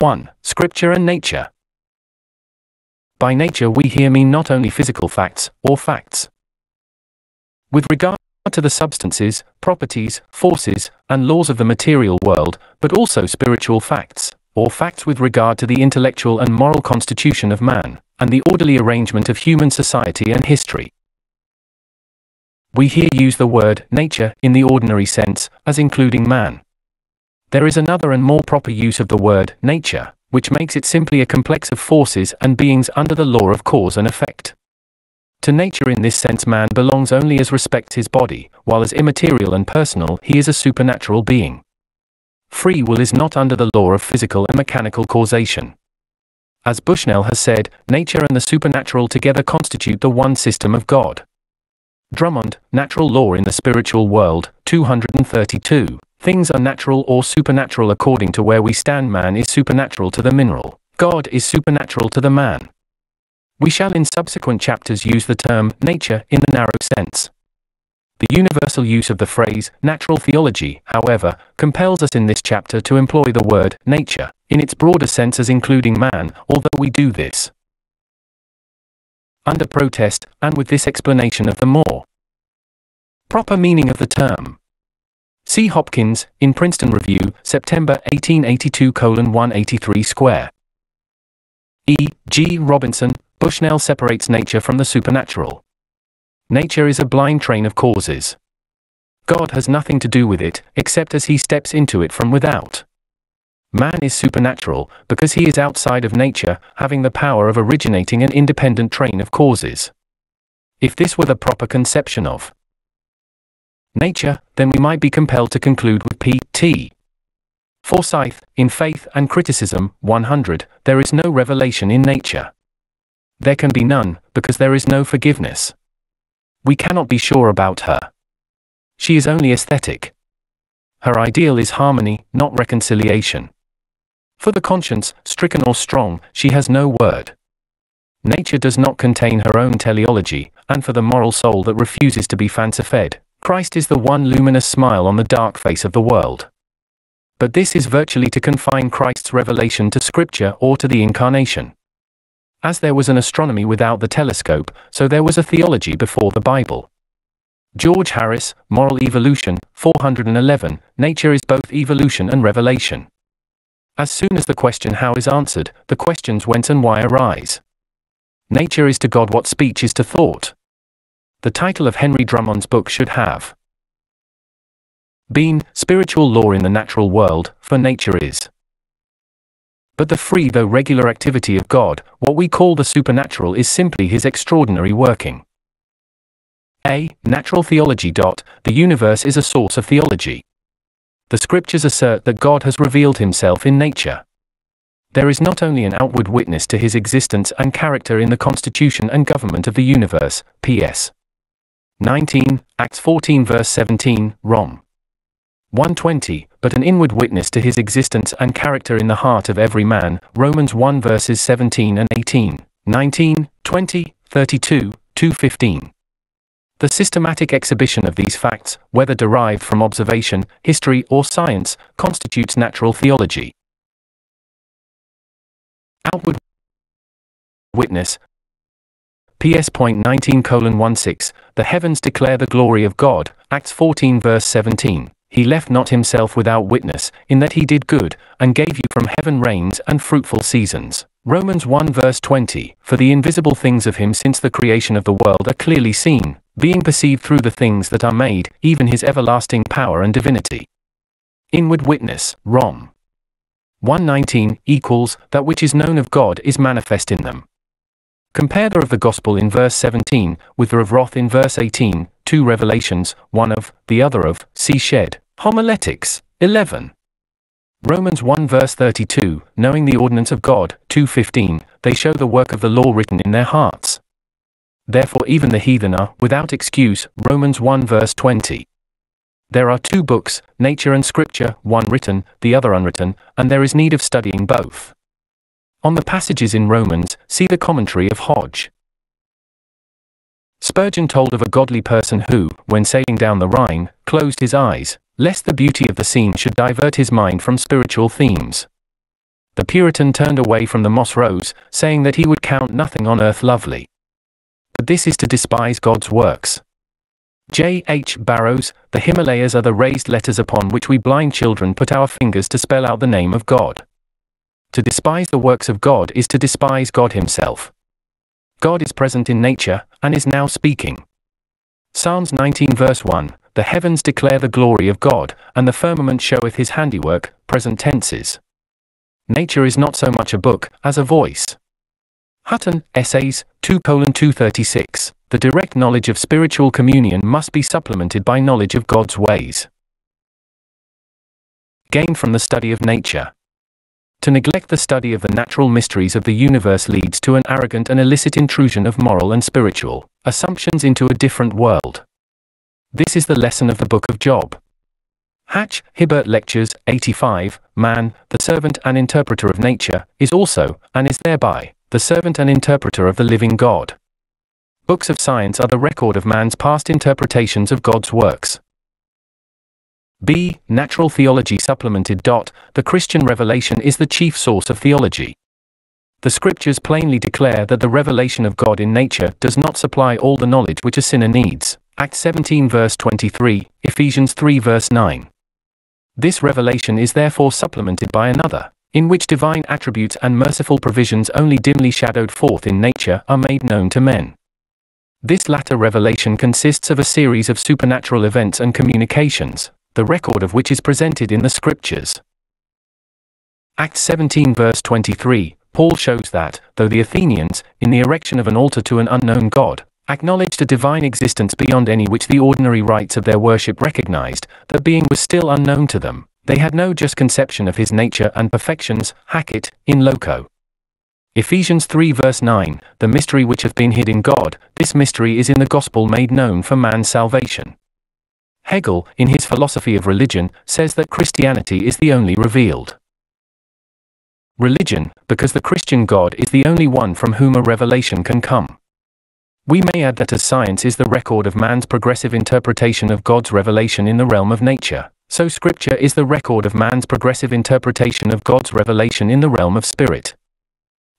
1. Scripture and nature. By nature we here mean not only physical facts, or facts. With regard to the substances, properties, forces, and laws of the material world, but also spiritual facts, or facts with regard to the intellectual and moral constitution of man, and the orderly arrangement of human society and history. We here use the word nature in the ordinary sense, as including man. There is another and more proper use of the word nature, which makes it simply a complex of forces and beings under the law of cause and effect. To nature in this sense man belongs only as respects his body, while as immaterial and personal he is a supernatural being. Free will is not under the law of physical and mechanical causation. As Bushnell has said, nature and the supernatural together constitute the one system of God. Drummond, Natural Law in the Spiritual World, 232. Things are natural or supernatural according to where we stand. Man is supernatural to the mineral. God is supernatural to the man. We shall in subsequent chapters use the term nature in the narrow sense. The universal use of the phrase natural theology, however, compels us in this chapter to employ the word nature in its broader sense as including man, although we do this under protest and with this explanation of the more proper meaning of the term. See Hopkins, in Princeton Review, September 1882, 183 square. E. G. Robinson, Bushnell separates nature from the supernatural. Nature is a blind train of causes. God has nothing to do with it, except as he steps into it from without. Man is supernatural, because he is outside of nature, having the power of originating an independent train of causes. If this were the proper conception of nature, then we might be compelled to conclude with P.T. Forsyth, in Faith and Criticism, 100, there is no revelation in nature. There can be none, because there is no forgiveness. We cannot be sure about her. She is only aesthetic. Her ideal is harmony, not reconciliation. For the conscience, stricken or strong, she has no word. Nature does not contain her own teleology, and for the moral soul that refuses to be fancy-fed, Christ is the one luminous smile on the dark face of the world. But this is virtually to confine Christ's revelation to Scripture or to the Incarnation. As there was an astronomy without the telescope, so there was a theology before the Bible. George Harris, Moral Evolution, 411, nature is both evolution and revelation. As soon as the question how is answered, the questions whence and why arise. Nature is to God what speech is to thought. The title of Henry Drummond's book should have been Spiritual Law in the Natural World, for nature is but the free though regular activity of God. What we call the supernatural is simply his extraordinary working. A. Natural theology. The universe is a source of theology. The scriptures assert that God has revealed himself in nature. There is not only an outward witness to his existence and character in the constitution and government of the universe, P.S. 19, Acts 14 verse 17, Rom. 120, but an inward witness to his existence and character in the heart of every man, Romans 1 verses 17 and 18, 19, 20, 32, 215. The systematic exhibition of these facts, whether derived from observation, history or science, constitutes natural theology. Outward witness. PS.19:16, the heavens declare the glory of God, Acts 14 verse 17. He left not himself without witness, in that he did good, and gave you from heaven rains and fruitful seasons. Romans 1 verse 20, for the invisible things of him since the creation of the world are clearly seen, being perceived through the things that are made, even his everlasting power and divinity. Inward witness, Rom. 119, equals, that which is known of God is manifest in them. Compare the of the Gospel in verse 17, with the of wrath in verse 18, two revelations, one of, the other of, see Shed, Homiletics, 11. Romans 1 verse 32, knowing the ordinance of God, 2:15, they show the work of the law written in their hearts. Therefore even the heathen are without excuse, Romans 1 verse 20. There are two books, nature and scripture, one written, the other unwritten, and there is need of studying both. On the passages in Romans, see the commentary of Hodge. Spurgeon told of a godly person who, when sailing down the Rhine, closed his eyes, lest the beauty of the scene should divert his mind from spiritual themes. the Puritan turned away from the moss rose, saying that he would count nothing on earth lovely. But this is to despise God's works. J. H. Barrows, The Himalayas are the raised letters upon which we blind children put our fingers to spell out the name of God. To despise the works of God is to despise God himself. God is present in nature, and is now speaking. Psalms 19 verse 1, The heavens declare the glory of God, and the firmament showeth his handiwork, present tenses. Nature is not so much a book, as a voice. Hutton, Essays, 2:236. The direct knowledge of spiritual communion must be supplemented by knowledge of God's ways. Gain from the study of nature. To neglect the study of the natural mysteries of the universe leads to an arrogant and illicit intrusion of moral and spiritual assumptions into a different world. This is the lesson of the Book of Job. Hatch, Hibbert Lectures, 85, Man, the servant and interpreter of nature, is also, and is thereby, the servant and interpreter of the living God. Books of science are the record of man's past interpretations of God's works. B. Natural theology supplemented. The Christian revelation is the chief source of theology. The scriptures plainly declare that the revelation of God in nature does not supply all the knowledge which a sinner needs. Acts 17 verse 23, Ephesians 3 verse 9. This revelation is therefore supplemented by another, in which divine attributes and merciful provisions only dimly shadowed forth in nature are made known to men. This latter revelation consists of a series of supernatural events and communications, the record of which is presented in the scriptures. Acts 17 verse 23, Paul shows that, though the Athenians, in the erection of an altar to an unknown god, acknowledged a divine existence beyond any which the ordinary rites of their worship recognized, the being was still unknown to them. They had no just conception of his nature and perfections, Hackett, in loco. Ephesians 3 verse 9, The mystery which hath been hid in God, this mystery is in the gospel made known for man's salvation. Hegel, in his philosophy of religion, says that Christianity is the only revealed religion, because the Christian God is the only one from whom a revelation can come. We may add that as science is the record of man's progressive interpretation of God's revelation in the realm of nature, so Scripture is the record of man's progressive interpretation of God's revelation in the realm of spirit.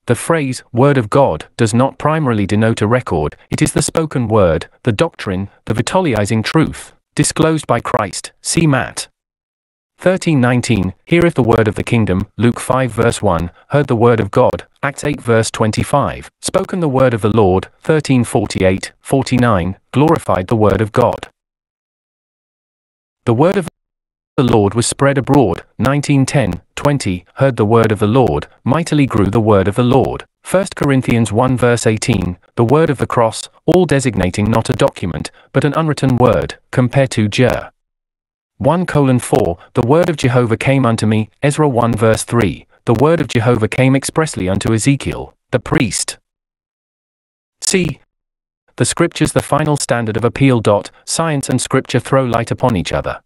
The phrase, Word of God, does not primarily denote a record, it is the spoken word, the doctrine, the vitalizing truth disclosed by Christ, see Matt. 13:19, Heareth the word of the kingdom, Luke 5 verse 1, heard the word of God, Acts 8 verse 25, spoken the word of the Lord, 13:48, 49, glorified the word of God. The word of the Lord was spread abroad, 19:10, 20, heard the word of the Lord, mightily grew the word of the Lord, 1 Corinthians 1 verse 18, the word of the cross, all designating not a document, but an unwritten word, compare to Jer. 1:4, the word of Jehovah came unto me, Ezra 1 verse 3, the word of Jehovah came expressly unto Ezekiel, the priest. C. The scriptures the final standard of appeal. Science and scripture throw light upon each other.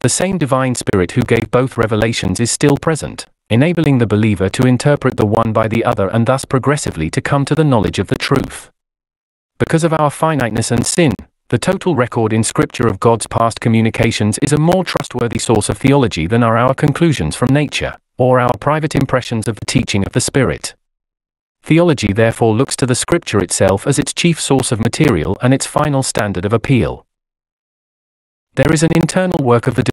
The same divine spirit who gave both revelations is still present, enabling the believer to interpret the one by the other and thus progressively to come to the knowledge of the truth. Because of our finiteness and sin, the total record in Scripture of God's past communications is a more trustworthy source of theology than are our conclusions from nature, or our private impressions of the teaching of the Spirit. Theology therefore looks to the Scripture itself as its chief source of material and its final standard of appeal. There is an internal work of the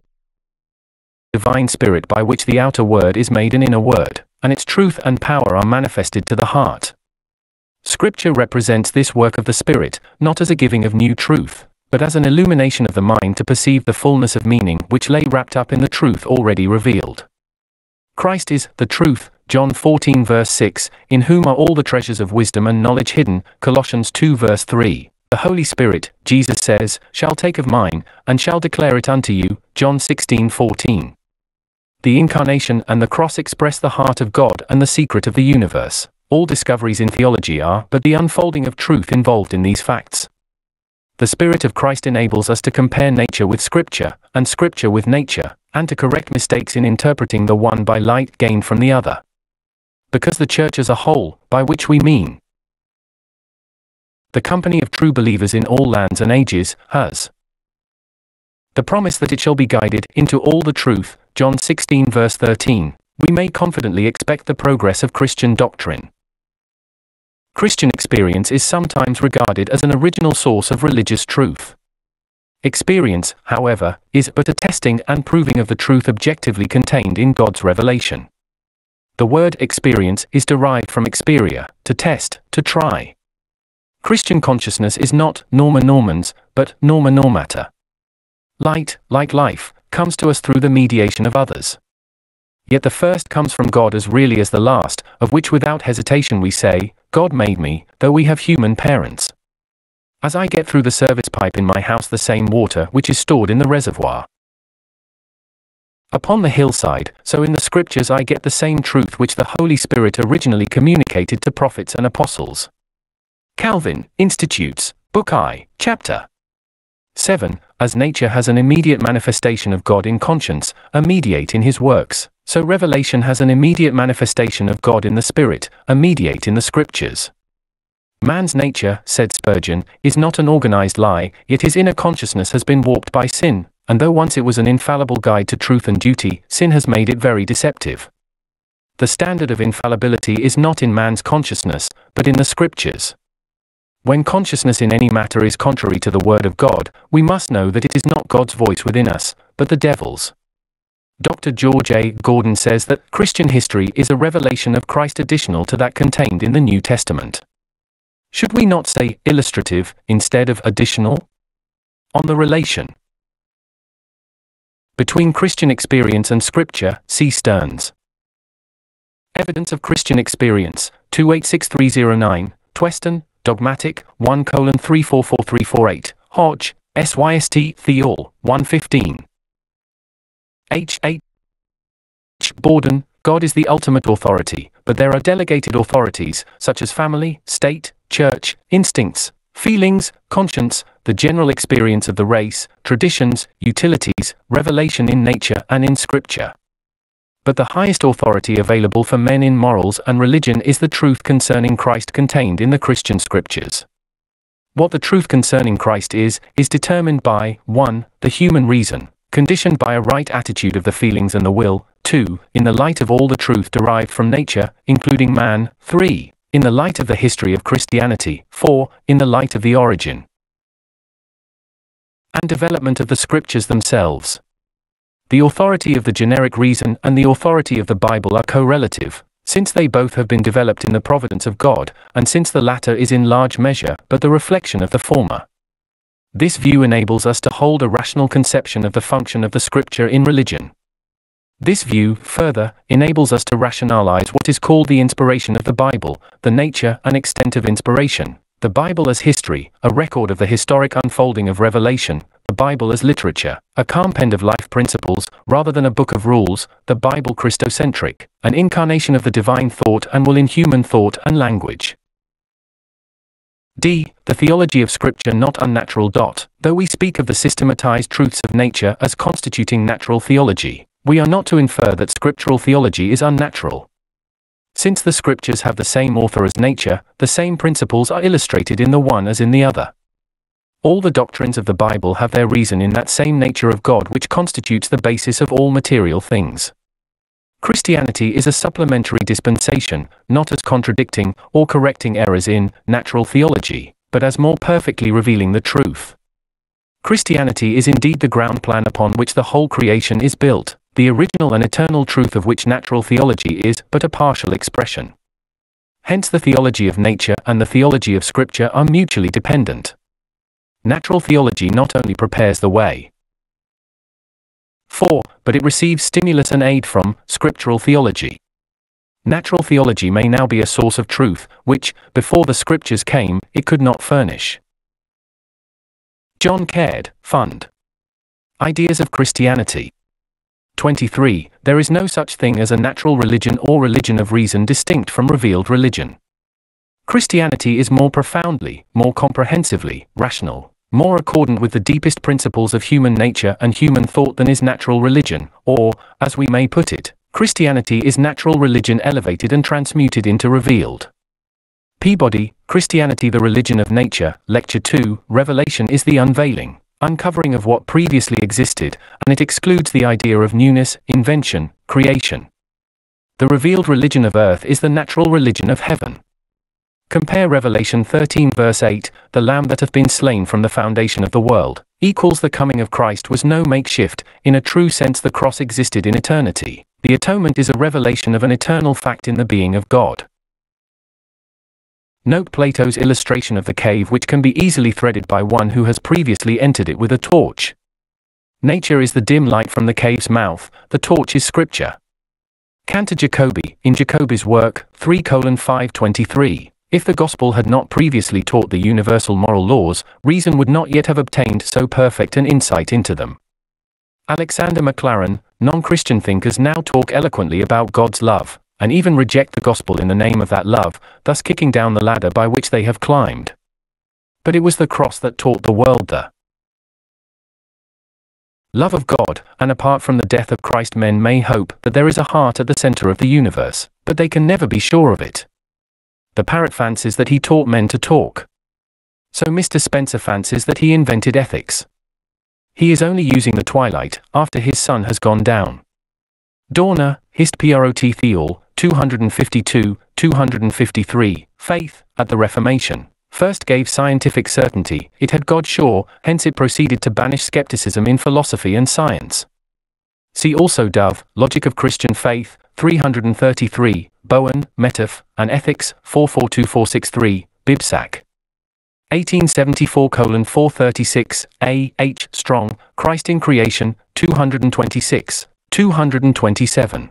divine spirit by which the outer word is made an inner word, and its truth and power are manifested to the heart. Scripture represents this work of the spirit, not as a giving of new truth, but as an illumination of the mind to perceive the fullness of meaning which lay wrapped up in the truth already revealed. Christ is the truth, John 14 verse 6, in whom are all the treasures of wisdom and knowledge hidden, Colossians 2 verse 3. The Holy Spirit, Jesus says, shall take of mine, and shall declare it unto you, John 16:14. The Incarnation and the Cross express the heart of God and the secret of the universe. All discoveries in theology are but the unfolding of truth involved in these facts. The Spirit of Christ enables us to compare nature with Scripture, and Scripture with nature, and to correct mistakes in interpreting the one by light gained from the other. Because the Church as a whole, by which we mean the company of true believers in all lands and ages, has the promise that it shall be guided into all the truth, John 16 verse 13, we may confidently expect the progress of Christian doctrine. Christian experience is sometimes regarded as an original source of religious truth. Experience, however, is but a testing and proving of the truth objectively contained in God's revelation. The word experience is derived from experia, to test, to try. Christian consciousness is not norma normans, but norma normata. Light, like life, comes to us through the mediation of others. Yet the first comes from God as really as the last, of which without hesitation we say, God made me, though we have human parents. As I get through the service pipe in my house the same water which is stored in the reservoir. Upon the hillside, so in the scriptures I get the same truth which the Holy Spirit originally communicated to prophets and apostles. Calvin, Institutes, Book I, Chapter 7, as nature has an immediate manifestation of God in conscience, a mediate in his works, so revelation has an immediate manifestation of God in the Spirit, a mediate in the scriptures. Man's nature, said Spurgeon, is not an organized lie, yet his inner consciousness has been warped by sin, and though once it was an infallible guide to truth and duty, sin has made it very deceptive. The standard of infallibility is not in man's consciousness, but in the scriptures. When consciousness in any matter is contrary to the word of God, we must know that it is not God's voice within us, but the devil's. Dr. George A. Gordon says that Christian history is a revelation of Christ additional to that contained in the New Testament. Should we not say illustrative instead of additional? On the relation between Christian experience and Scripture, see Stearns. Evidence of Christian Experience, 286309, Twesten, Dogmatic, 1:344348, Hodge, Syst, Theol, 115. H. Borden, God is the ultimate authority, but there are delegated authorities, such as family, state, church, instincts, feelings, conscience, the general experience of the race, traditions, utilities, revelation in nature and in scripture. But the highest authority available for men in morals and religion is the truth concerning Christ contained in the Christian scriptures. What the truth concerning Christ is determined by, 1, the human reason, conditioned by a right attitude of the feelings and the will, 2. In the light of all the truth derived from nature, including man, 3. In the light of the history of Christianity, 4. In the light of the origin and development of the scriptures themselves. The authority of the generic reason and the authority of the Bible are correlative, since they both have been developed in the providence of God, and since the latter is in large measure but the reflection of the former. This view enables us to hold a rational conception of the function of the scripture in religion. This view, further, enables us to rationalize what is called the inspiration of the Bible, the nature and extent of inspiration, the Bible as history, a record of the historic unfolding of revelation, the Bible as literature, a compend of life principles, rather than a book of rules, the Bible Christocentric, an incarnation of the divine thought and will in human thought and language. D. The theology of Scripture not unnatural. Though we speak of the systematized truths of nature as constituting natural theology, we are not to infer that scriptural theology is unnatural. Since the scriptures have the same author as nature, the same principles are illustrated in the one as in the other. All the doctrines of the Bible have their reason in that same nature of God which constitutes the basis of all material things. Christianity is a supplementary dispensation, not as contradicting or correcting errors in natural theology, but as more perfectly revealing the truth. Christianity is indeed the ground plan upon which the whole creation is built, the original and eternal truth of which natural theology is but a partial expression. Hence the theology of nature and the theology of Scripture are mutually dependent. Natural theology not only prepares the way for, but it receives stimulus and aid from, scriptural theology. Natural theology may now be a source of truth, which, before the Scriptures came, it could not furnish. John Caird, Fund. Ideas of Christianity. 23. There is no such thing as a natural religion or religion of reason distinct from revealed religion. Christianity is more profoundly, more comprehensively, rational, more accordant with the deepest principles of human nature and human thought than is natural religion, or, as we may put it, Christianity is natural religion elevated and transmuted into revealed. Peabody, Christianity the Religion of Nature, Lecture 2, Revelation is the unveiling, uncovering of what previously existed, and it excludes the idea of newness, invention, creation. The revealed religion of earth is the natural religion of heaven. Compare Revelation 13 verse 8, the Lamb that hath been slain from the foundation of the world, equals the coming of Christ was no makeshift. In a true sense the cross existed in eternity. The atonement is a revelation of an eternal fact in the being of God. Note Plato's illustration of the cave, which can be easily threaded by one who has previously entered it with a torch. Nature is the dim light from the cave's mouth, the torch is scripture. Cantor Jacobi, in Jacobi's work, 3:523. If the gospel had not previously taught the universal moral laws, reason would not yet have obtained so perfect an insight into them. Alexander McLaren, non-Christian thinkers now talk eloquently about God's love, and even reject the gospel in the name of that love, thus kicking down the ladder by which they have climbed. But it was the cross that taught the world the love of God, and apart from the death of Christ men may hope that there is a heart at the center of the universe, but they can never be sure of it. The parrot fancies that he taught men to talk. So Mr. Spencer fancies that he invented ethics. He is only using the twilight, after his sun has gone down. Dorner, Hist. Prot. Theol, 252, 253, Faith, at the Reformation, first gave scientific certainty, it had God sure, hence it proceeded to banish skepticism in philosophy and science. See also Dove, Logic of Christian Faith, 333, Bowen, Metaph, and Ethics, 442463, Bibsack. 1874:436, A. H. Strong, Christ in Creation, 226, 227.